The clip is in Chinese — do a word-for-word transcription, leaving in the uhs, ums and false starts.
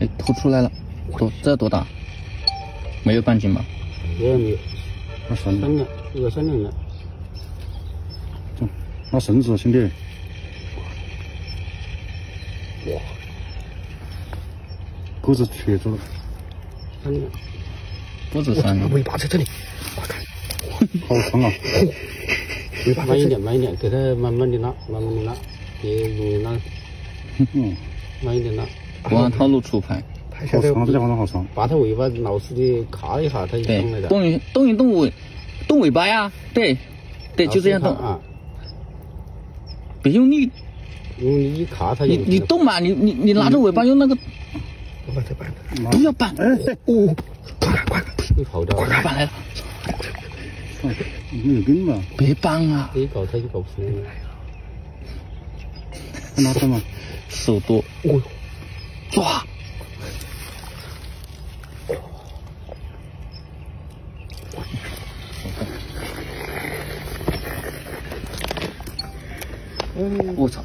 哎，头出来了，头这多大？没有半斤吧？没有没有，那绳子有三两的。走，拿绳子，兄弟。哇，钩子瘸住了。三两，不止三两。尾巴在这里，快看，好长啊！尾巴慢一点，慢一点，给它慢慢的拉，慢慢的拉，别容易拉。嗯，慢一点拉。不按套路出牌。 好长，这家伙长好长！把它尾巴老实的卡一下，它就动了。动一动一动尾，动尾巴呀！对，对，就这样动啊！别用力，用力一卡它。你你动嘛，你你你拿着尾巴用那个。快点板！不要板！哎哦！快快快！会跑掉！快快板来了！没有根吧？别板啊！别搞它就搞不出来。拿着嘛，手多。哦，抓！ 我操！